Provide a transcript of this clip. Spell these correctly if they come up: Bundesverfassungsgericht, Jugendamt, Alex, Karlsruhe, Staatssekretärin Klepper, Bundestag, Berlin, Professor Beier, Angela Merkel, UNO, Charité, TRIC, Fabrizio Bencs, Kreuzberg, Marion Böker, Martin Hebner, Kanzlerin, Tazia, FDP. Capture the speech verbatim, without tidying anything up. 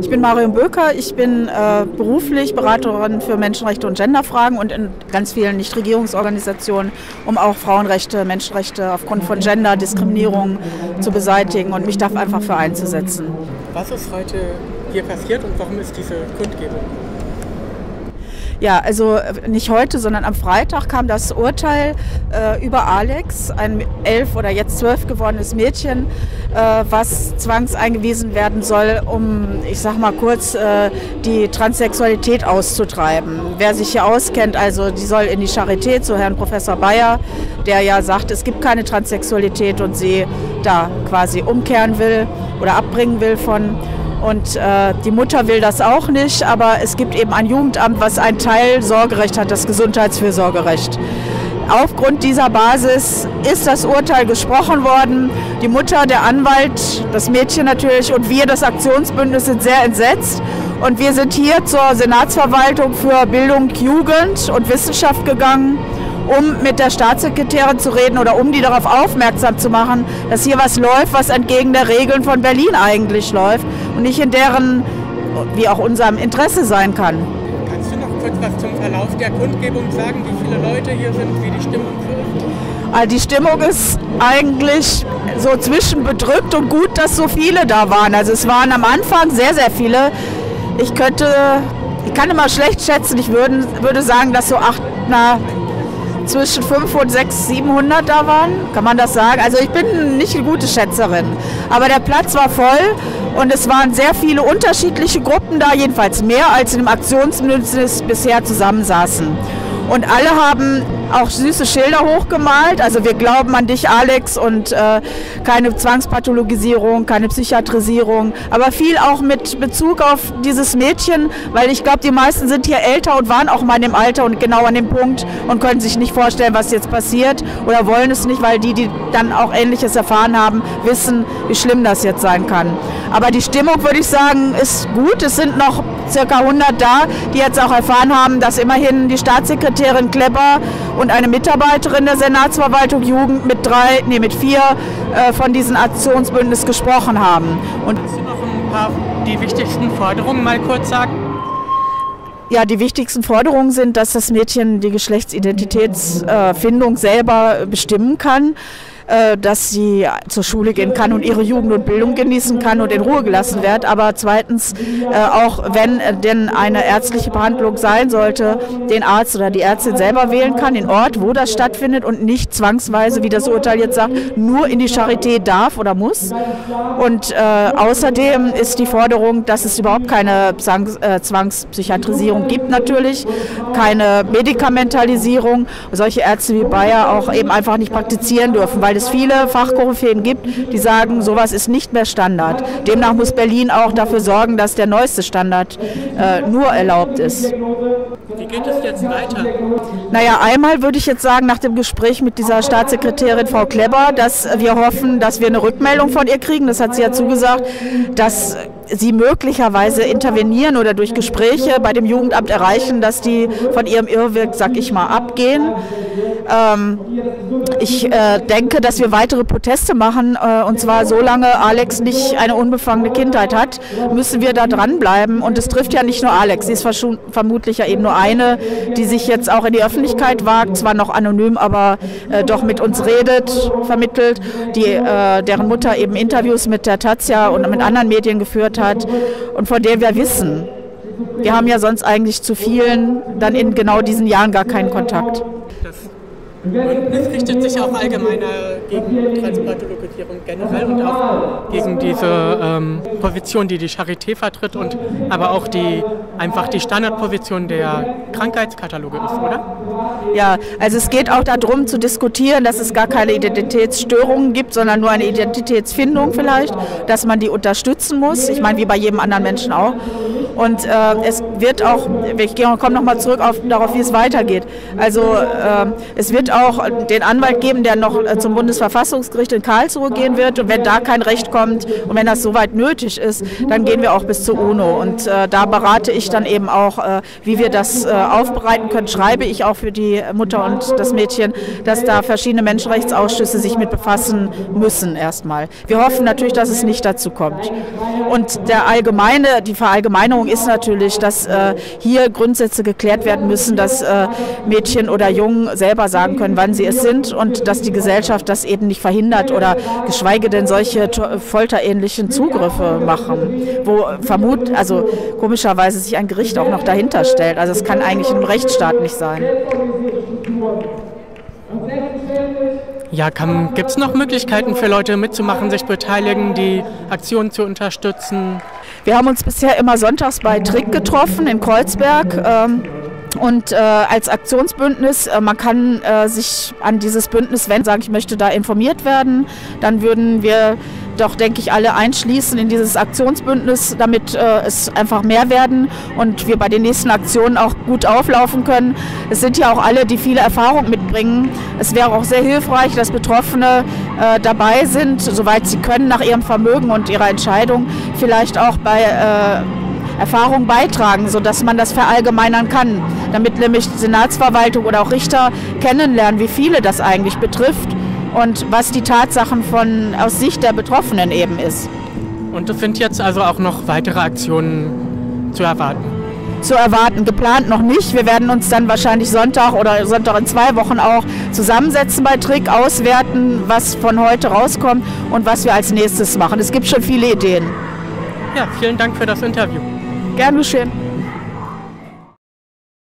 Ich bin Marion Böker, ich bin äh, beruflich Beraterin für Menschenrechte und Genderfragen und in ganz vielen Nichtregierungsorganisationen, um auch Frauenrechte, Menschenrechte aufgrund von Gender, Diskriminierung zu beseitigen und mich dafür einfach für einzusetzen. Was ist heute hier passiert und warum ist diese Kundgebung? Ja, also nicht heute, sondern am Freitag kam das Urteil äh, über Alex, ein elf oder jetzt zwölf gewordenes Mädchen, äh, was zwangseingewiesen werden soll, um, ich sag mal kurz, äh, die Transsexualität auszutreiben. Wer sich hier auskennt, also die soll in die Charité zu Herrn Professor Beier, der ja sagt, es gibt keine Transsexualität und sie da quasi umkehren will oder abbringen will von. Und äh, die Mutter will das auch nicht, aber es gibt eben ein Jugendamt, was ein Teil Sorgerecht hat, das Gesundheitsfürsorgerecht. Aufgrund dieser Basis ist das Urteil gesprochen worden. Die Mutter, der Anwalt, das Mädchen natürlich und wir, das Aktionsbündnis, sind sehr entsetzt. Und wir sind hier zur Senatsverwaltung für Bildung, Jugend und Wissenschaft gegangen, um mit der Staatssekretärin zu reden oder um die darauf aufmerksam zu machen, dass hier was läuft, was entgegen der Regeln von Berlin eigentlich läuft und nicht in deren, wie auch unserem Interesse sein kann. Kannst du noch kurz was zum Verlauf der Kundgebung sagen, wie viele Leute hier sind, wie die Stimmung ist? Also die Stimmung ist eigentlich so zwischen bedrückt und gut, dass so viele da waren. Also es waren am Anfang sehr, sehr viele. Ich könnte, ich kann immer schlecht schätzen, ich würde, würde sagen, dass so acht, na, zwischen fünfhundert und sechshundert, siebenhundert da waren, kann man das sagen? Also ich bin nicht eine gute Schätzerin, aber der Platz war voll und es waren sehr viele unterschiedliche Gruppen da, jedenfalls mehr als in dem Aktionsbündnis bisher zusammensaßen. Und alle haben auch süße Schilder hochgemalt, also wir glauben an dich, Alex, und äh, keine Zwangspathologisierung, keine Psychiatrisierung, aber viel auch mit Bezug auf dieses Mädchen, weil ich glaube, die meisten sind hier älter und waren auch mal in dem Alter und genau an dem Punkt und können sich nicht vorstellen, was jetzt passiert oder wollen es nicht, weil die, die dann auch Ähnliches erfahren haben, wissen, wie schlimm das jetzt sein kann. Aber die Stimmung, würde ich sagen, ist gut. Es sind noch circa hundert da, die jetzt auch erfahren haben, dass immerhin die Staatssekretärin Klepper und eine Mitarbeiterin der Senatsverwaltung Jugend mit drei, nee, mit vier äh, von diesem Aktionsbündnis gesprochen haben. Und kannst du noch ein paar die wichtigsten Forderungen mal kurz sagen? Ja, die wichtigsten Forderungen sind, dass das Mädchen die Geschlechtsidentitätsfindung äh, selber bestimmen kann, dass sie zur Schule gehen kann und ihre Jugend und Bildung genießen kann und in Ruhe gelassen wird. Aber zweitens, auch wenn denn eine ärztliche Behandlung sein sollte, den Arzt oder die Ärztin selber wählen kann, den Ort, wo das stattfindet und nicht zwangsweise, wie das Urteil jetzt sagt, nur in die Charité darf oder muss. Und äh, außerdem ist die Forderung, dass es überhaupt keine Zwangspsychiatrisierung gibt natürlich, keine Medikamentalisierung, solche Ärzte wie Bayer auch eben einfach nicht praktizieren dürfen, weil es viele Fachkoryphäen gibt, die sagen, sowas ist nicht mehr Standard. Demnach muss Berlin auch dafür sorgen, dass der neueste Standard äh, nur erlaubt ist. Wie geht es jetzt weiter? Naja, einmal würde ich jetzt sagen, nach dem Gespräch mit dieser Staatssekretärin Frau Klepper, dass wir hoffen, dass wir eine Rückmeldung von ihr kriegen, das hat sie ja zugesagt, dass sie möglicherweise intervenieren oder durch Gespräche bei dem Jugendamt erreichen, dass die von ihrem Irrweg, sag ich mal, abgehen. Ähm, ich äh, denke, dass wir weitere Proteste machen, äh, und zwar solange Alex nicht eine unbefangene Kindheit hat, müssen wir da dranbleiben. Und es trifft ja nicht nur Alex, sie ist vermutlich ja eben nur eine, die sich jetzt auch in die Öffentlichkeit wagt, zwar noch anonym, aber äh, doch mit uns redet, vermittelt, die, äh, deren Mutter eben Interviews mit der Tazia und mit anderen Medien geführt hat und von der wir wissen. Wir haben ja sonst eigentlich zu vielen dann in genau diesen Jahren gar keinen Kontakt. Und es richtet sich auch allgemeiner gegen Transpathologisierung generell und auch gegen diese ähm, Position, die die Charité vertritt und aber auch die einfach die Standardposition der Krankheitskataloge ist, oder? Ja, also es geht auch darum zu diskutieren, dass es gar keine Identitätsstörungen gibt, sondern nur eine Identitätsfindung vielleicht, dass man die unterstützen muss. Ich meine, wie bei jedem anderen Menschen auch. Und äh, es wird auch, ich komme nochmal zurück auf, darauf, wie es weitergeht. Also äh, es wird wird auch den Anwalt geben, der noch zum Bundesverfassungsgericht in Karlsruhe gehen wird. Und wenn da kein Recht kommt und wenn das soweit nötig ist, dann gehen wir auch bis zur UNO. Und äh, da berate ich dann eben auch, äh, wie wir das äh, aufbereiten können, schreibe ich auch für die Mutter und das Mädchen, dass da verschiedene Menschenrechtsausschüsse sich mit befassen müssen erstmal. Wir hoffen natürlich, dass es nicht dazu kommt. Und der allgemeine, die Verallgemeinerung ist natürlich, dass äh, hier Grundsätze geklärt werden müssen, dass äh, Mädchen oder Jungen selber sagen können, wann sie es sind und dass die Gesellschaft das eben nicht verhindert oder geschweige denn solche folterähnlichen Zugriffe machen, wo vermut, also komischerweise sich ein Gericht auch noch dahinter stellt. Also es kann eigentlich in einem Rechtsstaat nicht sein. Ja, gibt es noch Möglichkeiten für Leute mitzumachen, sich beteiligen, die Aktionen zu unterstützen? Wir haben uns bisher immer sonntags bei TRIC getroffen in Kreuzberg. Ähm, Und äh, als Aktionsbündnis, äh, man kann äh, sich an dieses Bündnis wenden, sagen, ich möchte da informiert werden, dann würden wir doch, denke ich, alle einschließen in dieses Aktionsbündnis, damit äh, es einfach mehr werden und wir bei den nächsten Aktionen auch gut auflaufen können. Es sind ja auch alle, die viele Erfahrung mitbringen. Es wäre auch sehr hilfreich, dass Betroffene äh, dabei sind, soweit sie können, nach ihrem Vermögen und ihrer Entscheidung, vielleicht auch bei äh, Erfahrung beitragen, sodass man das verallgemeinern kann, damit nämlich Senatsverwaltung oder auch Richter kennenlernen, wie viele das eigentlich betrifft und was die Tatsachen von, aus Sicht der Betroffenen eben ist. Und es sind jetzt also auch noch weitere Aktionen zu erwarten? Zu erwarten. Geplant noch nicht. Wir werden uns dann wahrscheinlich Sonntag oder Sonntag in zwei Wochen auch zusammensetzen bei TRIC, auswerten, was von heute rauskommt und was wir als nächstes machen. Es gibt schon viele Ideen. Ja, vielen Dank für das Interview. Gern geschehen.